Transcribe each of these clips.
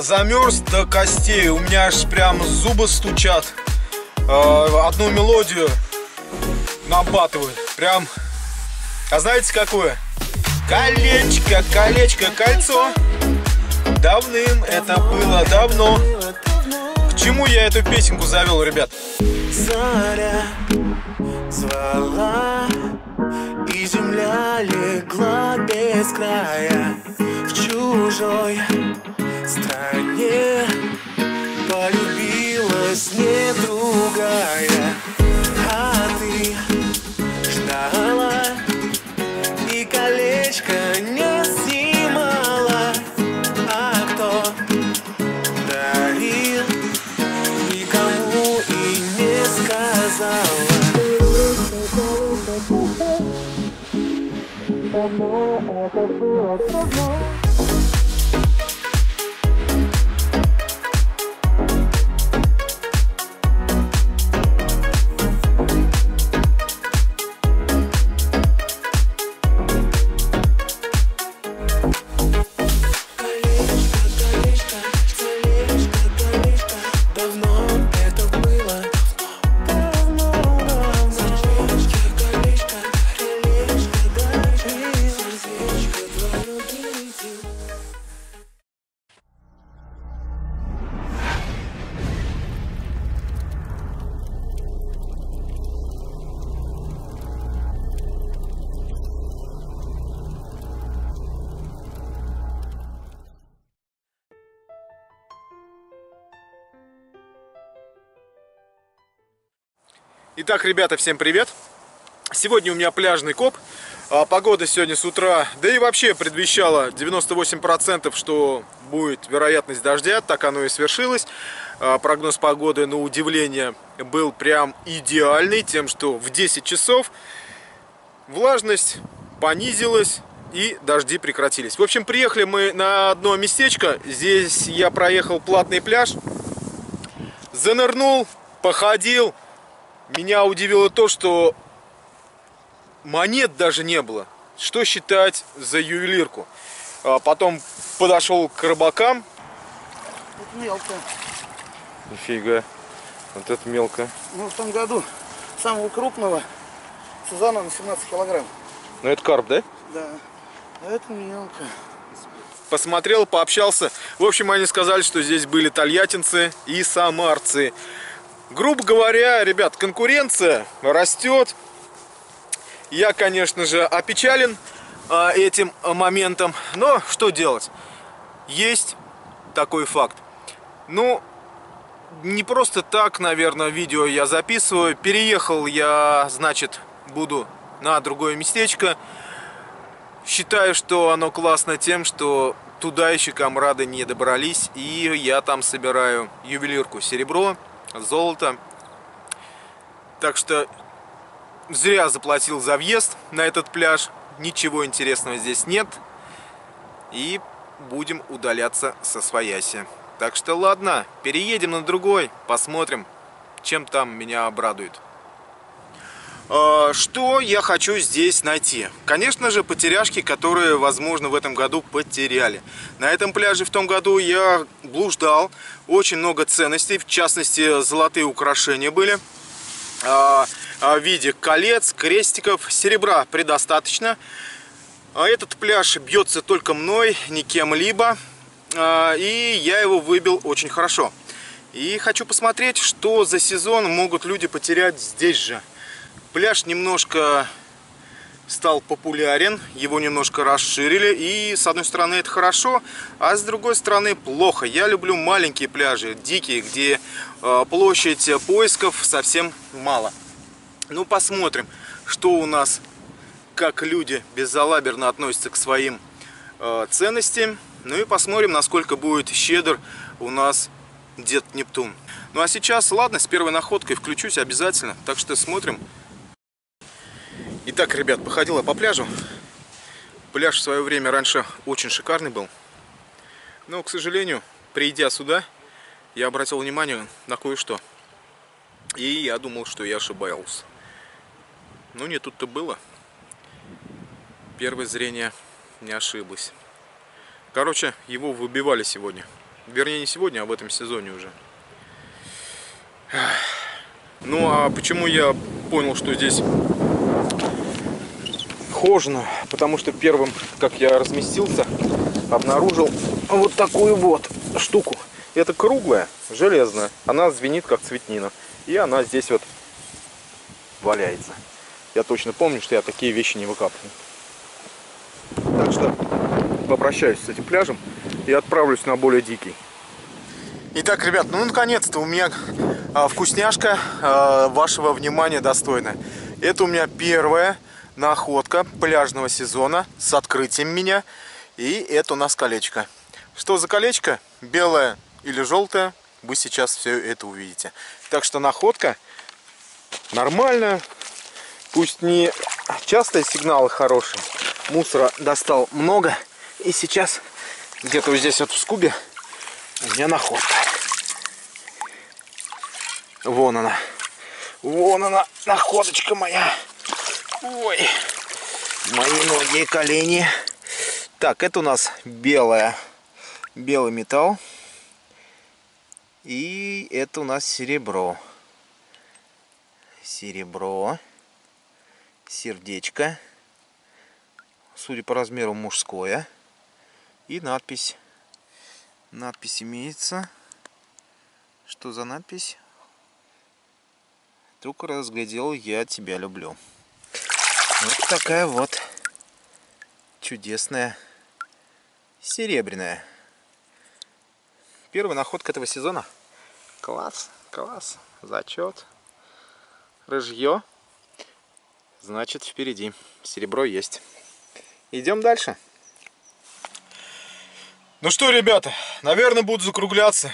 Замерз до костей, у меня аж прям зубы стучат. Одну мелодию набатывают. Прям, а знаете какое? Колечко, колечко, кольцо. Давным это было давно. К чему я эту песенку завел, ребят? Заря звала, и земля легла без края. В чужой стране полюбилась не другая. А ты ждала, и колечко не снимала. А кто дарил, никому и не сказала. Итак, ребята, всем привет! Сегодня у меня пляжный коп. Погода сегодня с утра, да и вообще предвещала 98%, что будет вероятность дождя. Так оно и свершилось. Прогноз погоды, на удивление, был прям идеальный, тем, что в 10 часов влажность понизилась и дожди прекратились. В общем, приехали мы на одно местечко. Здесь я проехал платный пляж, занырнул, походил. Меня удивило то, что монет даже не было. Что считать за ювелирку? Потом подошел к рыбакам. Это мелко. Нифига. Вот это мелко. Ну, в том году самого крупного сазана на 17 килограмм. Ну, это карп, да? Да. А это мелко. Посмотрел, пообщался. В общем, они сказали, что здесь были тольяттинцы и самарцы. Грубо говоря, ребят, конкуренция растет. Я, конечно же, опечален этим моментом. Но что делать? Есть такой факт. Ну, не просто так, наверное, видео я записываю. Переехал я, значит, буду на другое местечко. Считаю, что оно классно тем, что туда еще комрады не добрались. И я там собираю ювелирку, серебро, золото. Так что зря заплатил за въезд на этот пляж. Ничего интересного здесь нет. И будем удаляться сосвояси. Так что ладно, переедем на другой. Посмотрим, чем там меня обрадует. Что я хочу здесь найти? Конечно же, потеряшки, которые, возможно, в этом году потеряли. На этом пляже в том году я блуждал. Очень много ценностей, в частности, золотые украшения были. В виде колец, крестиков, серебра предостаточно. Этот пляж бьется только мной, не кем-либо. И я его выбил очень хорошо. И хочу посмотреть, что за сезон могут люди потерять здесь же. Пляж немножко стал популярен, его немножко расширили, и с одной стороны это хорошо, а с другой стороны плохо. Я люблю маленькие пляжи, дикие, где площадь поисков совсем мало. Ну, посмотрим, что у нас, как люди безалаберно относятся к своим ценностям. Ну и посмотрим, насколько будет щедр у нас Дед Нептун. Ну а сейчас, ладно, с первой находкой включусь обязательно, так что смотрим. Итак, ребят, походил я по пляжу. Пляж в свое время раньше очень шикарный был. Но, к сожалению, придя сюда, я обратил внимание на кое-что. И я думал, что я ошибался. Но не тут-то было. Первое зрение не ошиблось. Короче, его выбивали сегодня. Вернее, не сегодня, а в этом сезоне уже. Ну, а почему я понял, что здесь хожено? Потому что первым, как я разместился, обнаружил вот такую вот штуку. Это круглая, железная. Она звенит, как цветнина. И она здесь вот валяется. Я точно помню, что я такие вещи не выкапываю. Так что попрощаюсь с этим пляжем и отправлюсь на более дикий. Итак, ребят, ну наконец-то у меня вкусняшка вашего внимания достойная. Это у меня первая находка пляжного сезона с открытием меня. И это у нас колечко. Что за колечко? Белое или желтое? Вы сейчас все это увидите. Так что находка нормальная. Пусть не частые сигналы хорошие. Мусора достал много. И сейчас где-то вот здесь вот в скубе у меня находка. Вон она. Вон она, находочка моя. Ой. Мои ноги и колени. Так, это у нас белая. Белый металл. И это у нас серебро. Серебро. Сердечко. Судя по размеру, мужское. И надпись. Надпись имеется. Что за надпись? Только разглядел, я тебя люблю. Вот такая вот чудесная серебряная. Первая находка этого сезона. Класс, класс, зачет. Рыжье. Значит, впереди. Серебро есть. Идем дальше. Ну что, ребята, наверное, буду закругляться.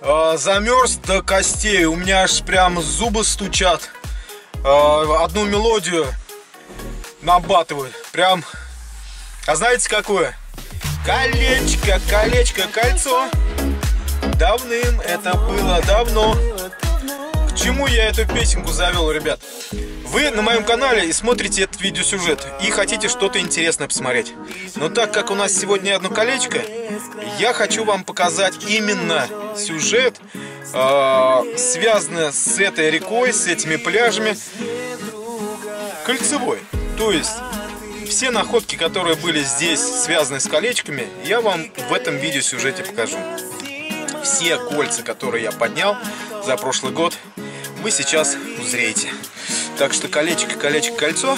Замерз до костей. У меня аж прям зубы стучат. Одну мелодию набатывают. Прям. А знаете, какое? Колечко, колечко, кольцо. Давным это было давно. К чему я эту песенку завел, ребят? Вы на моем канале и смотрите этот видеосюжет и хотите что-то интересное посмотреть. Но так как у нас сегодня одно колечко, я хочу вам показать именно сюжет, связанный с этой рекой, с этими пляжами, кольцевой. То есть все находки, которые были здесь, связаны с колечками, я вам в этом видеосюжете покажу. Все кольца, которые я поднял за прошлый год, вы сейчас узреете. Так что колечко, колечко, кольцо.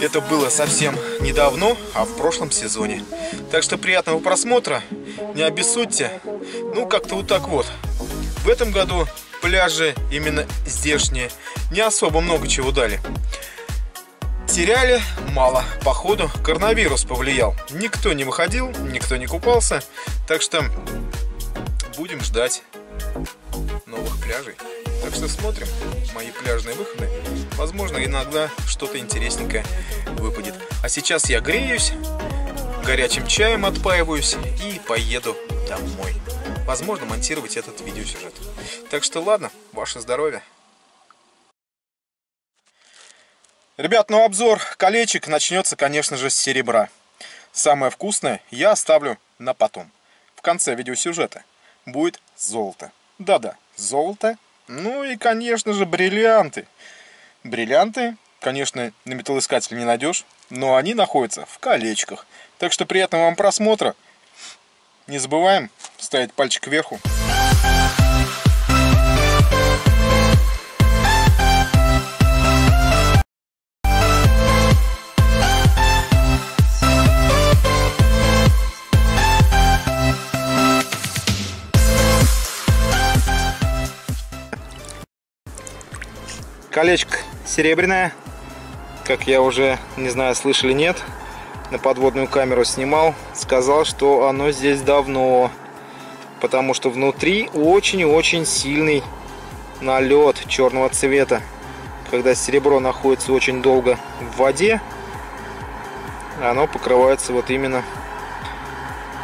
Это было совсем недавно, а в прошлом сезоне. Так что приятного просмотра. Не обессудьте. Ну, как-то вот так вот. В этом году пляжи именно здешние не особо много чего дали. Теряли мало. Походу, коронавирус повлиял. Никто не выходил, никто не купался. Так что будем ждать новых пляжей. Так что смотрим мои пляжные выходы. Возможно, иногда что-то интересненькое выпадет. А сейчас я греюсь, горячим чаем отпаиваюсь и поеду домой. Возможно, монтировать этот видеосюжет. Так что ладно, ваше здоровье. Ребят, ну обзор колечек начнется, конечно же, с серебра. Самое вкусное я оставлю на потом. В конце видеосюжета будет золото. Да-да, золото. Ну и, конечно же, бриллианты. Бриллианты, конечно, на металлоискателе не найдешь, но они находятся в колечках. Так что приятного вам просмотра. Не забываем ставить пальчик кверху. Колечко серебряное, как я уже, не знаю, слышали, нет, на подводную камеру снимал, сказал, что оно здесь давно, потому что внутри очень-очень сильный налет черного цвета. Когда серебро находится очень долго в воде, оно покрывается вот именно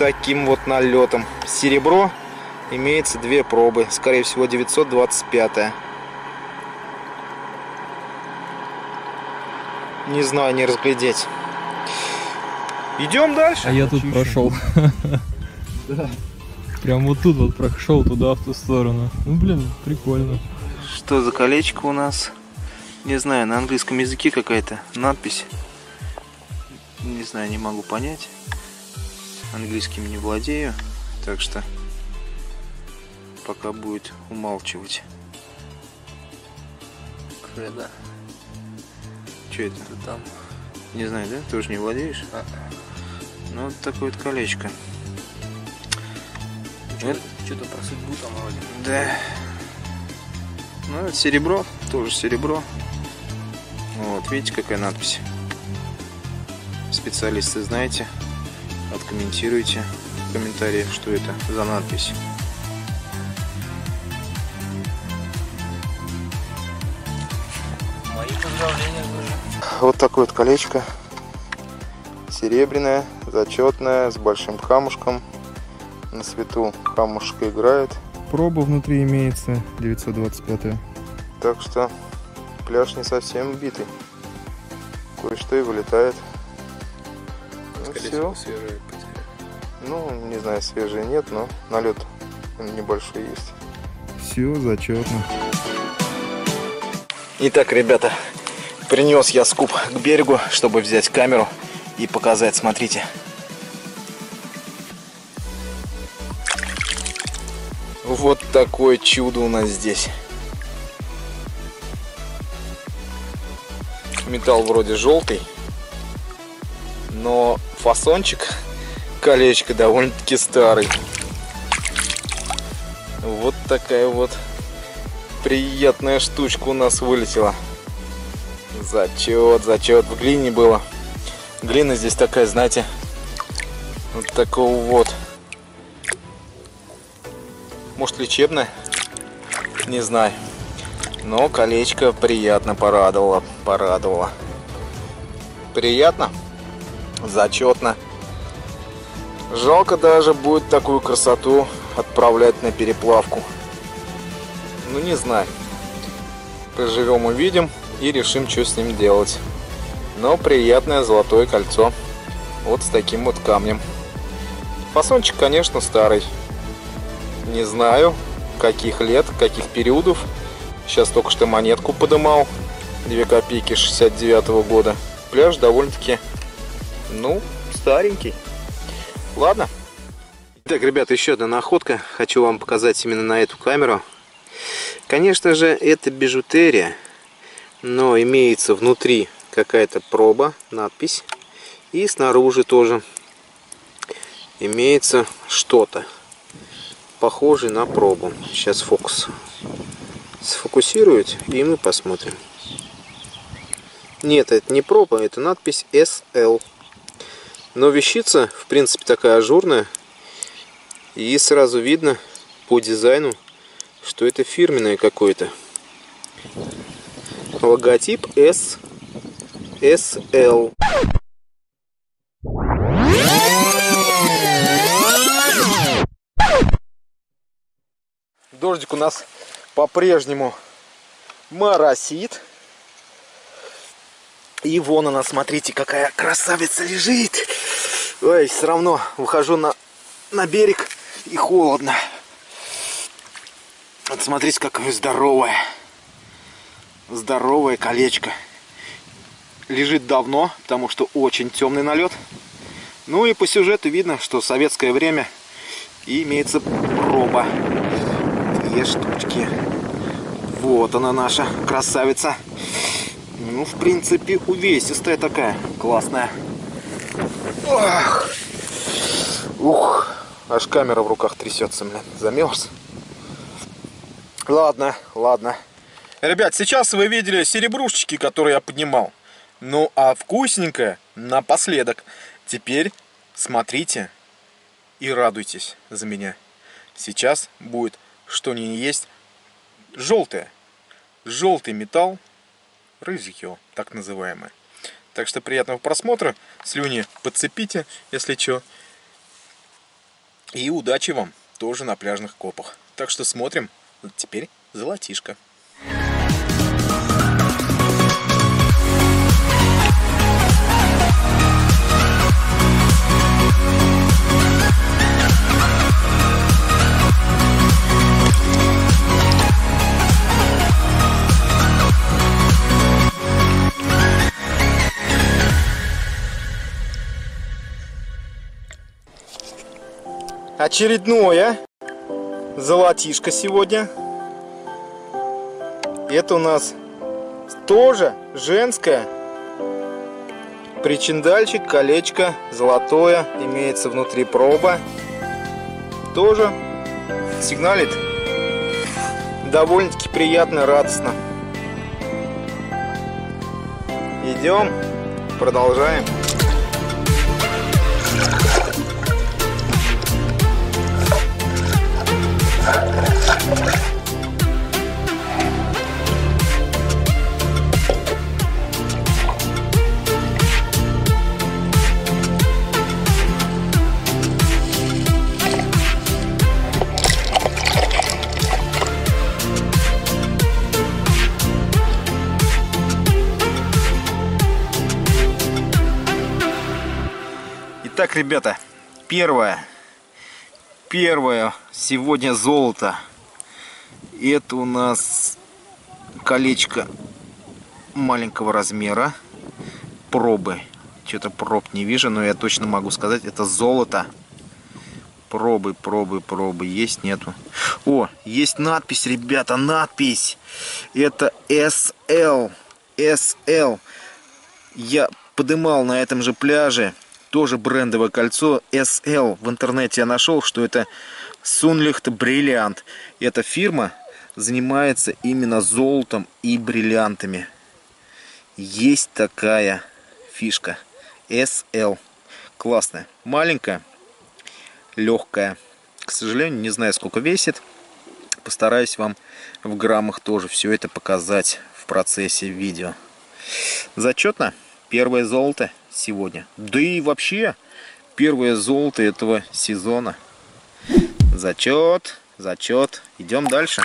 таким вот налетом. Серебро имеется две пробы, скорее всего 925-я. Не знаю, не разглядеть. Идем дальше. А я тут прошел. Да. Прям вот тут вот прошел туда, в ту сторону. Ну, блин, прикольно. Что за колечко у нас? Не знаю, на английском языке какая-то надпись. Не знаю, не могу понять. Английским не владею, так что пока будет умалчивать. Кредо. Что это? Это там? Не знаю, да? Тоже не владеешь? Ну, вот такое вот колечко. Что-то про судьбу там вроде. Да. Ну, это серебро, тоже серебро. Вот, видите, какая надпись. Специалисты, знаете, откомментируйте в комментариях, что это за надпись. Мои поздравления тоже. Вот такое вот колечко. Серебряное, зачетное, с большим камушком. На свету камушка играет. Проба внутри имеется 925. Так что пляж не совсем убитый. Кое-что и вылетает. Ну, все. Свежие, ну, не знаю, свежие нет, но налет небольшой есть. Все зачетно. Итак, ребята, принес я скуп к берегу, чтобы взять камеру и показать. Смотрите. Вот такое чудо у нас здесь. Металл вроде желтый, но фасончик колечко довольно-таки старый. Вот такая вот приятная штучка у нас вылетела. Зачет, зачет. В глине было. Глина здесь такая, знаете, вот такого вот. Может, лечебное? Не знаю. Но колечко приятно порадовало. Порадовало. Приятно. Зачетно. Жалко даже будет такую красоту отправлять на переплавку. Ну, не знаю. Поживем, увидим и решим, что с ним делать. Но приятное золотое кольцо. Вот с таким вот камнем. Фасончик, конечно, старый. Не знаю, каких лет, каких периодов. Сейчас только что монетку подымал. 2 копейки 69-го года. Пляж довольно-таки, ну, старенький. Ладно. Итак, ребята, еще одна находка. Хочу вам показать именно на эту камеру. Конечно же, это бижутерия. Но имеется внутри какая-то проба, надпись. И снаружи тоже имеется что-то. Похожий на пробу. Сейчас фокус сфокусирует, и мы посмотрим. Нет, это не проба, это надпись SL. Но вещица, в принципе, такая ажурная. И сразу видно по дизайну, что это фирменное какое-то. Логотип SL. Дождик у нас по-прежнему моросит. И вон она, смотрите, какая красавица лежит. Ой, все равно выхожу на берег, и холодно. Вот смотрите, какое здоровое. Здоровое колечко. Лежит давно, потому что очень темный налет. Ну и по сюжету видно, что советское время, и имеется проба. Штучки. Вот она, наша красавица. Ну, в принципе, увесистая такая. Классная. Ох. Ух. Аж камера в руках трясется, блин. Замерз. Ладно, ладно. Ребят, сейчас вы видели серебрушечки, которые я поднимал. Ну, а вкусненькое напоследок. Теперь смотрите и радуйтесь за меня. Сейчас будет, что не есть, желтое. Желтый металл, рызье, так называемое. Так что приятного просмотра. Слюни подцепите, если что. И удачи вам тоже на пляжных копах. Так что смотрим. Теперь золотишко. Очередное золотишко сегодня. Это у нас тоже женское. Причиндальчик, колечко золотое. Имеется внутри проба. Тоже сигналит. Довольно-таки приятно, радостно. Идем, продолжаем. Итак, ребята, первое сегодня золото. Это у нас колечко маленького размера. Пробы. Что-то проб не вижу, но я точно могу сказать, это золото. Пробы. Есть, нету. О, есть надпись, ребята, надпись. Это SL. SL. Я подымал на этом же пляже. Тоже брендовое кольцо SL. В интернете я нашел, что это Sunlicht Brilliant. Эта фирма занимается именно золотом и бриллиантами. Есть такая фишка. SL. Классная. Маленькая. Легкая. К сожалению, не знаю, сколько весит. Постараюсь вам в граммах тоже все это показать в процессе видео. Зачетно. Первое золото сегодня. Да и вообще, первое золото этого сезона. Зачет. Идем дальше.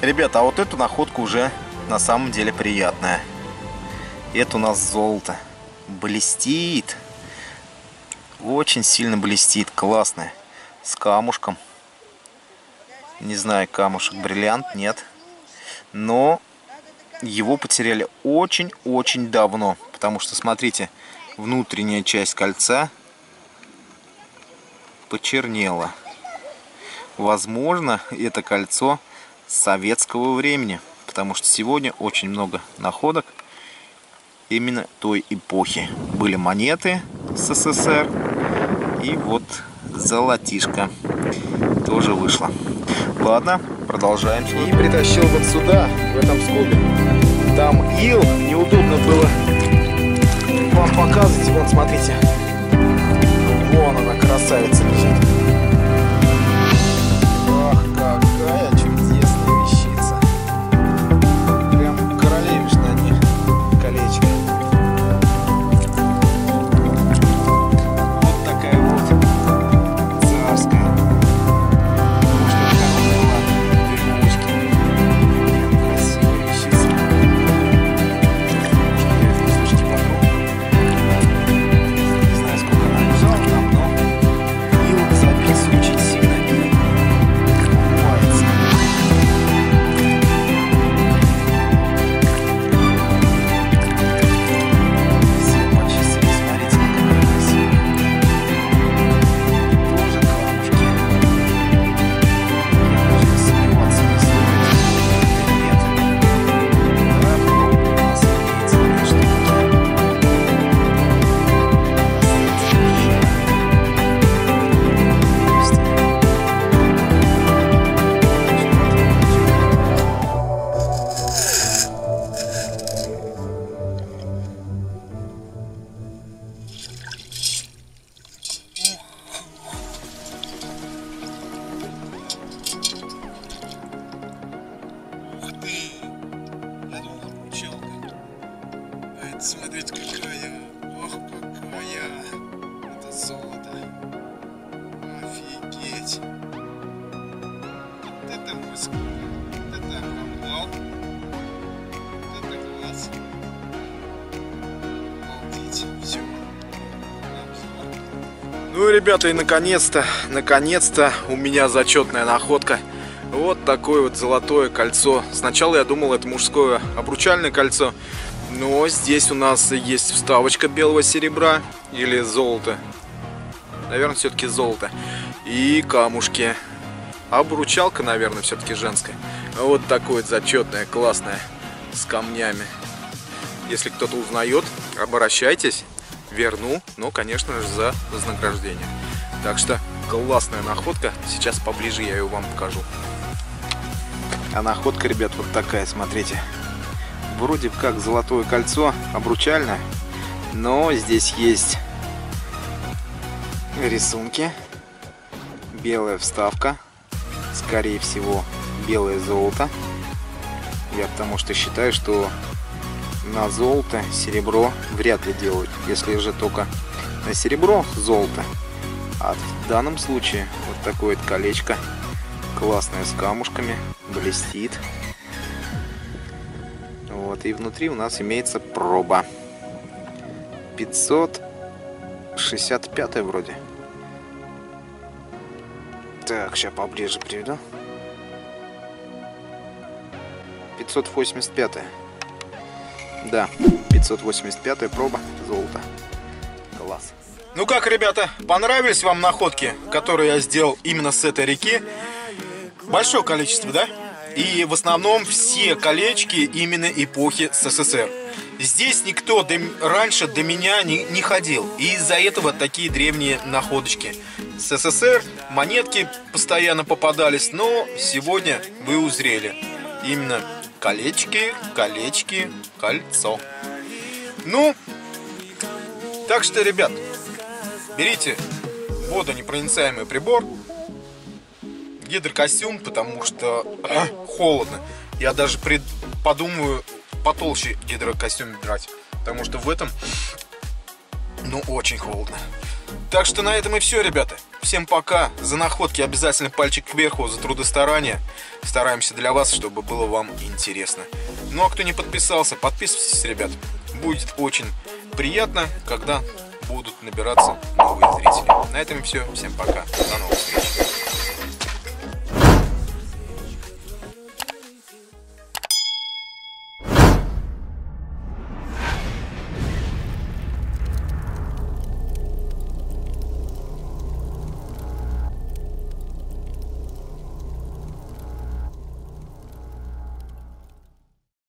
Ребята, а вот эту находку уже на самом деле приятная. Это у нас золото. Блестит. Очень сильно блестит. Классное. С камушком. Не знаю, камушек бриллиант, нет. Но его потеряли очень-очень давно. Потому что, смотрите, внутренняя часть кольца почернела. Возможно, это кольцо советского времени, потому что сегодня очень много находок именно той эпохи. Были монеты СССР и вот золотишко тоже вышло. Ладно, продолжаем. И притащил вот сюда, в этом склубе. Там ил, неудобно было вам показывать. Вон, смотрите, вон она, красавица лежит. Ах, какая чудесная. Смотрите, какая. Ох, какая. Это золото. Офигеть. Вот это музыка. Вот это амбал. Вот это класс. Обалдеть. Все. Ну, ребята, и наконец-то у меня зачетная находка. Вот такое вот золотое кольцо. Сначала я думал, это мужское обручальное кольцо, но здесь у нас есть вставочка белого серебра или золота. Наверное, все-таки золото. И камушки. Обручалка, наверное, все-таки женская. Вот такое вот зачетное, классное, с камнями. Если кто-то узнает, обращайтесь. Верну, но, конечно же, за вознаграждение. Так что классная находка. Сейчас поближе я ее вам покажу. А находка, ребят, вот такая, смотрите. Вроде как золотое кольцо, обручальное, но здесь есть рисунки, белая вставка, скорее всего, белое золото. Я потому что считаю, что на золото серебро вряд ли делают, если же только на серебро золото. А в данном случае вот такое вот колечко классное, с камушками, блестит. Вот, и внутри у нас имеется проба. 565 вроде. Так, сейчас поближе приведу. 585. Да, 585 проба золота. Класс. Ну как, ребята, понравились вам находки, которые я сделал именно с этой реки? Большое количество, да? И в основном все колечки именно эпохи СССР. Здесь никто раньше до меня не ходил. И из-за этого такие древние находочки. СССР, монетки постоянно попадались, но сегодня вы узрели. Именно колечки, колечки, кольцо. Ну, так что, ребят, берите водонепроницаемый прибор. Гидрокостюм, потому что холодно. Я даже подумаю потолще гидрокостюм брать, потому что в этом, ну, очень холодно. Так что на этом и все, ребята. Всем пока. За находки обязательно пальчик кверху, за трудостарание. Стараемся для вас, чтобы было вам интересно. Ну, а кто не подписался, подписывайтесь, ребят. Будет очень приятно, когда будут набираться новые зрители. На этом и все. Всем пока. До новых встреч.